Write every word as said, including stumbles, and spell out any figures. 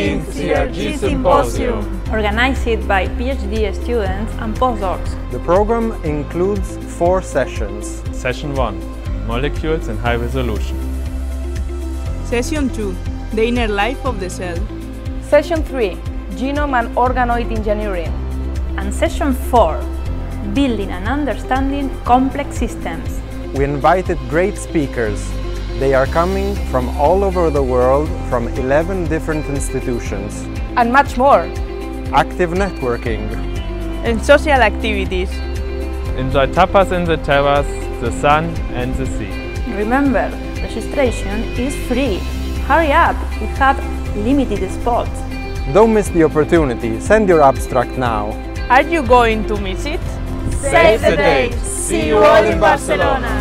nineteenth C R G Symposium, organized by PhD students and postdocs. The program includes four sessions. Session one, Molecules in High Resolution. Session two, The Inner Life of the Cell. Session three, Genome and Organoid Engineering. And Session four, Building and Understanding Complex Systems. We invited great speakers. They are coming from all over the world, from eleven different institutions. And much more. Active networking. And social activities. Enjoy tapas in the terrace, the sun and the sea. Remember, registration is free. Hurry up, we have limited spots. Don't miss the opportunity. Send your abstract now. Are you going to miss it? Save the date. See you all in Barcelona.